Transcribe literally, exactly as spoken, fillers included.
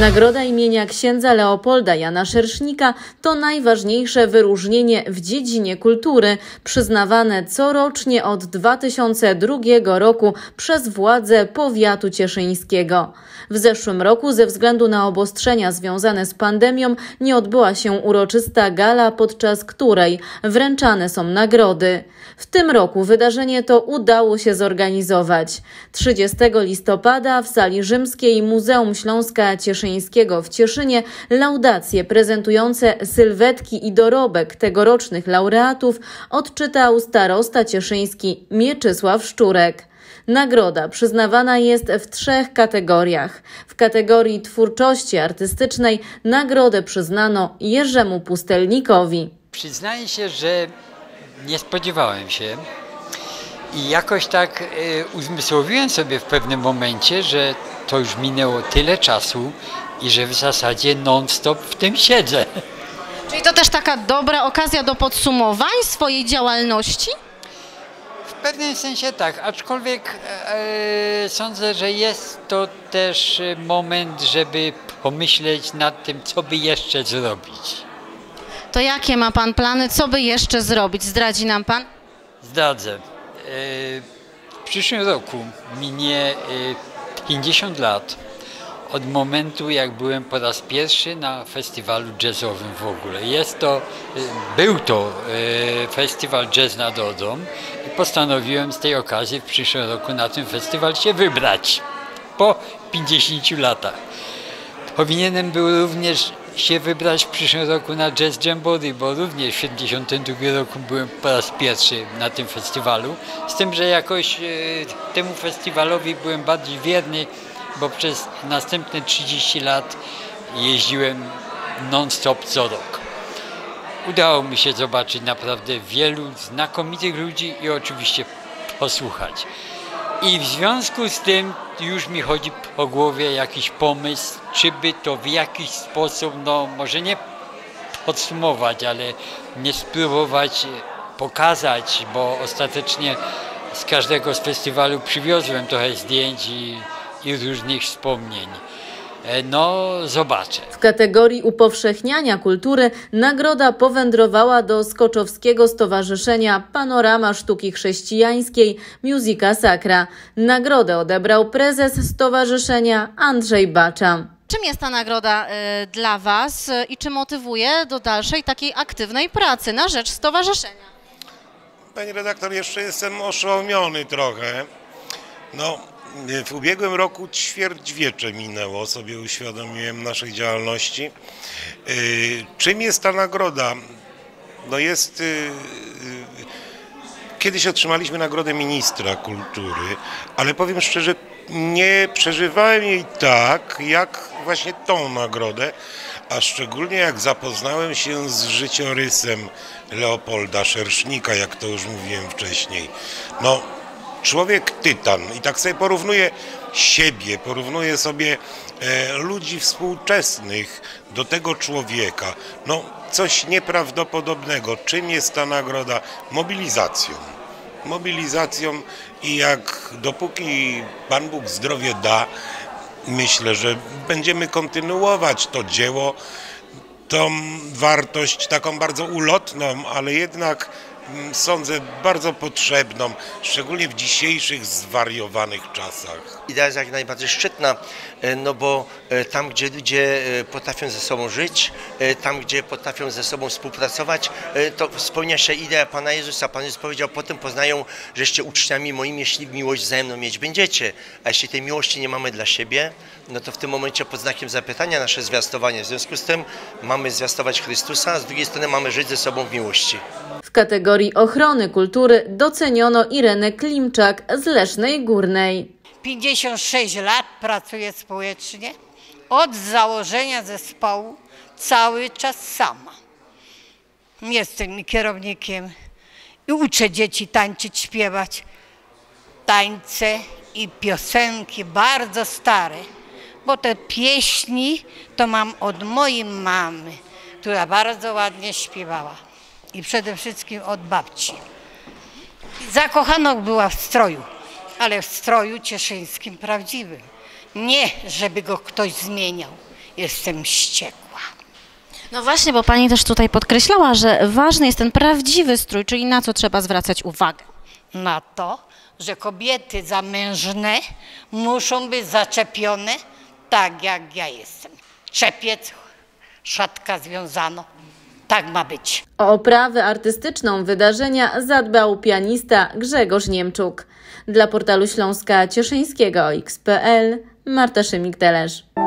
Nagroda imienia księdza Leopolda Jana Szersznika to najważniejsze wyróżnienie w dziedzinie kultury, przyznawane corocznie od dwa tysiące drugiego roku przez władze powiatu cieszyńskiego. W zeszłym roku ze względu na obostrzenia związane z pandemią nie odbyła się uroczysta gala, podczas której wręczane są nagrody. W tym roku wydarzenie to udało się zorganizować. trzydziestego listopada w Sali Rzymskiej Muzeum Śląska Cieszyńskiego w Cieszynie laudacje prezentujące sylwetki i dorobek tegorocznych laureatów odczytał starosta cieszyński Mieczysław Szczurek. Nagroda przyznawana jest w trzech kategoriach. W kategorii twórczości artystycznej nagrodę przyznano Jerzemu Pustelnikowi. Przyznaję się, że nie spodziewałem się i jakoś tak uzmysłowiłem sobie w pewnym momencie, że to już minęło tyle czasu i że w zasadzie non-stop w tym siedzę. Czyli to też taka dobra okazja do podsumowań swojej działalności? W pewnym sensie tak, aczkolwiek e, sądzę, że jest to też moment, żeby pomyśleć nad tym, co by jeszcze zrobić. To jakie ma Pan plany, co by jeszcze zrobić? Zdradzi nam Pan? Zdradzę. E, w przyszłym roku minie e, pięćdziesiąt lat od momentu, jak byłem po raz pierwszy na festiwalu jazzowym w ogóle. Jest to, był to festiwal Jazz nad Odrą i postanowiłem z tej okazji w przyszłym roku na ten festiwal się wybrać po pięćdziesięciu latach. Powinienem był również się wybrać w przyszłym roku na Jazz Jamboree, bo również w tysiąc dziewięćset siedemdziesiątym drugim roku byłem po raz pierwszy na tym festiwalu, z tym, że jakoś temu festiwalowi byłem bardziej wierny, bo przez następne trzydzieści lat jeździłem non-stop co rok. Udało mi się zobaczyć naprawdę wielu znakomitych ludzi i oczywiście posłuchać. I w związku z tym już mi chodzi po głowie jakiś pomysł, czy by to w jakiś sposób, no może nie podsumować, ale nie spróbować pokazać, bo ostatecznie z każdego z festiwalu przywiozłem trochę zdjęć i i różnych wspomnień. No, zobaczę. W kategorii upowszechniania kultury nagroda powędrowała do Skoczowskiego Stowarzyszenia Panorama Sztuki Chrześcijańskiej Musica Sacra. Nagrodę odebrał prezes stowarzyszenia Andrzej Bacza. Czym jest ta nagroda y, dla Was i czy motywuje do dalszej takiej aktywnej pracy na rzecz stowarzyszenia? Pani redaktor, jeszcze jestem oszołomiony trochę. No, w ubiegłym roku ćwierćwiecze minęło, sobie uświadomiłem naszej działalności. Czym jest ta nagroda? No jest... Kiedyś otrzymaliśmy nagrodę ministra kultury, ale powiem szczerze, nie przeżywałem jej tak, jak właśnie tą nagrodę, a szczególnie jak zapoznałem się z życiorysem Leopolda Szersznika, jak to już mówiłem wcześniej. No, człowiek tytan. I tak sobie porównuję siebie, porównuję sobie e, ludzi współczesnych do tego człowieka. No, coś nieprawdopodobnego. Czym jest ta nagroda? Mobilizacją. Mobilizacją i jak dopóki Pan Bóg zdrowie da, myślę, że będziemy kontynuować to dzieło, tą wartość taką bardzo ulotną, ale jednak sądzę bardzo potrzebną, szczególnie w dzisiejszych zwariowanych czasach. Idea jest jak najbardziej szczytna, no bo tam, gdzie ludzie potrafią ze sobą żyć, tam, gdzie potrafią ze sobą współpracować, to spełnia się idea Pana Jezusa. Pan Jezus powiedział, potem poznają, żeście uczniami moimi, jeśli miłość ze mną mieć będziecie. A jeśli tej miłości nie mamy dla siebie, no to w tym momencie pod znakiem zapytania nasze zwiastowanie. W związku z tym mamy zwiastować Chrystusa, a z drugiej strony mamy żyć ze sobą w miłości. W kategorii ochrony kultury doceniono Irenę Klimczak z Lesznej Górnej. pięćdziesiąt sześć lat pracuję społecznie, od założenia zespołu cały czas sama. Jestem kierownikiem i uczę dzieci tańczyć, śpiewać tańce i piosenki bardzo stare, bo te pieśni to mam od mojej mamy, która bardzo ładnie śpiewała. I przede wszystkim od babci. Zakochana była w stroju, ale w stroju cieszyńskim prawdziwym. Nie, żeby go ktoś zmieniał. jestem wściekła. No właśnie, bo pani też tutaj podkreślała, że ważny jest ten prawdziwy strój, czyli na co trzeba zwracać uwagę? Na to, że kobiety zamężne muszą być zaczepione tak, jak ja jestem. Czepiec, szatka związano. Tak ma być. O oprawę artystyczną wydarzenia zadbał pianista Grzegorz Niemczuk. Dla portalu Śląska Cieszyńskiego iks kropka pe el Marta Szymik-Telesz.